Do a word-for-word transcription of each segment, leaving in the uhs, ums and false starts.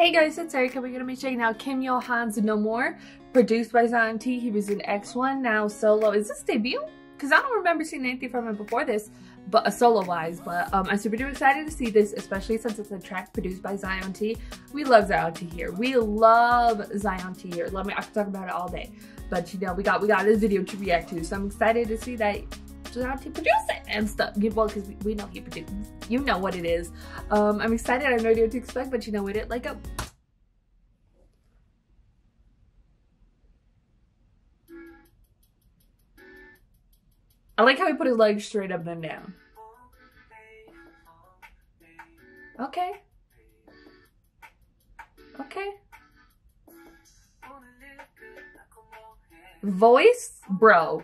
Hey guys, it's Erica. We're gonna be checking out Kim Yo Han's No More, produced by Zion T. He was in X one, now solo. Is this debut? Because I don't remember seeing anything from him before this, but uh, solo-wise. But um, I'm super duper excited to see this, especially since it's a track produced by Zion T. We love Zion T here. We love Zion T here. Let me. I could talk about it all day, but you know we got we got this video to react to, so I'm excited to see that Zion T produced it and stuff. Well, because we, we know he produced. You know what it is. Um, I'm excited. I have no idea what to expect, but you know, we did like a. I like how he put his legs straight up and down. Okay. Okay. Voice? Bro.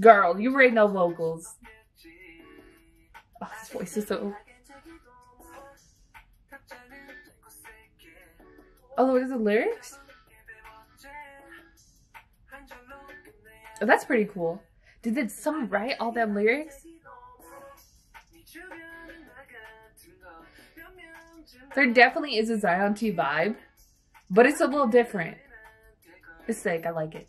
Girl, you already know vocals. Oh, his voice is so... Oh, what is the lyrics? Oh, that's pretty cool. Did did someone write all them lyrics? There definitely is a Zion T vibe, but it's a little different. It's sick. I like it.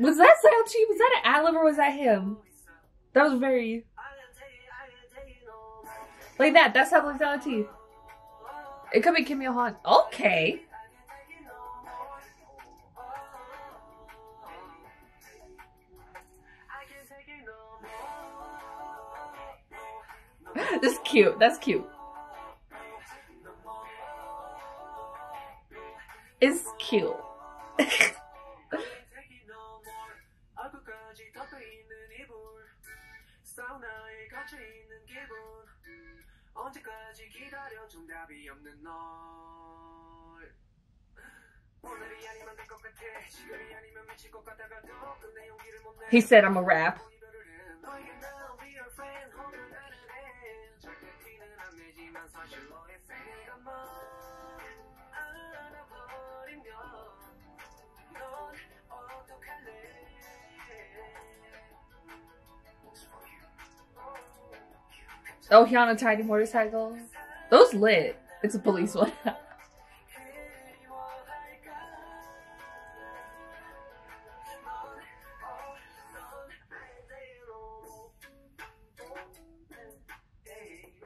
Was that Zion T? Was that an ad lib or was that him? That was very like that. That sounds like Zion T. It could be Kim Yo Han. Okay. This is cute. That's cute. It's cute. He said I'm a rap. Oh, he on a tiny motorcycle. Those lit. It's a police one.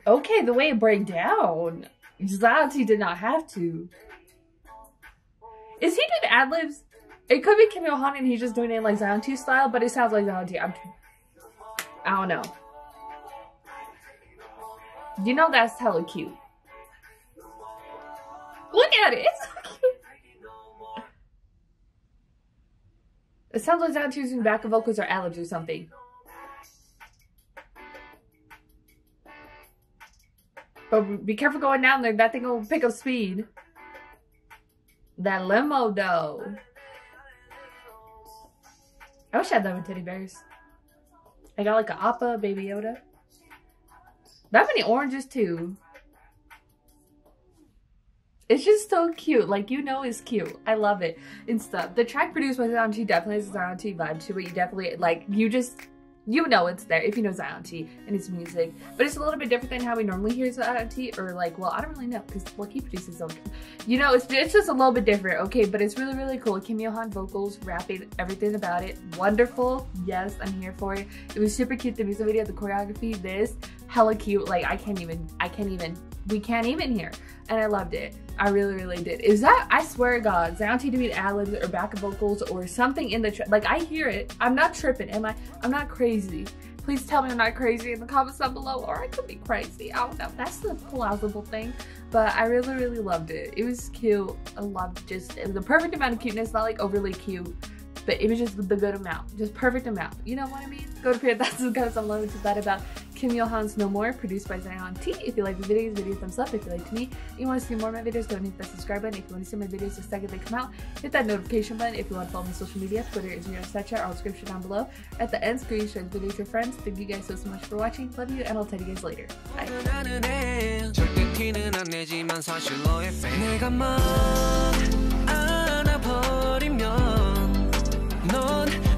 Okay, the way it broke down. Zion T did not have to. Is he doing ad libs? It could be Kim Yo Han and he's just doing it in like Zion T style, but it sounds like Zion T. I'm, I don't know. You know that's hella cute. Look at it. It's so cute. It sounds like Zion T using back of vocals or ad-libs or something. But be careful going down there. That thing will pick up speed. That limo though. I wish I had that with teddy bears. I got like an Appa, Baby Yoda. That many oranges too. It's just so cute. Like, you know it's cute. I love it and stuff. The track produced by Zion T definitely has a Zion T vibe to it. You definitely, like, you just, you know it's there if you know Zion T and his music. But it's a little bit different than how we normally hear Zion T, or like, well, I don't really know because, well, he produces his own. You know, it's, it's just a little bit different, okay? But it's really, really cool. Kim Yo Han vocals, rapping, everything about it. Wonderful. Yes, I'm here for it. It was super cute. The music video, the choreography, this. Hella cute. Like, I can't even, I can't even, we can't even hear. And I loved it. I really, really did. Is that, I swear to God, Zion T to be ad-libs or back vocals or something in the, like, I hear it. I'm not tripping, am I? I'm not crazy. Please tell me I'm not crazy in the comments down below, or I could be crazy. I don't know. That's the plausible thing. But I really, really loved it. It was cute. I loved just, it was the perfect amount of cuteness, not like overly cute. But it was just the good amount, just perfect amount. You know what I mean? Go to period. That's the guys I'm loving to that about Kim Yo Han's No More, produced by Zion T. If you like the videos, video thumbs up. If you liked me, you want to see more of my videos, don't hit that subscribe button. If you want to see my videos the second they come out, hit that notification button. If you want to follow me on social media, Twitter, Instagram, Snapchat, all description down below. At the end, screen share the video to your friends. Thank you guys so so much for watching. Love you, and I'll tell you guys later. Bye. 넌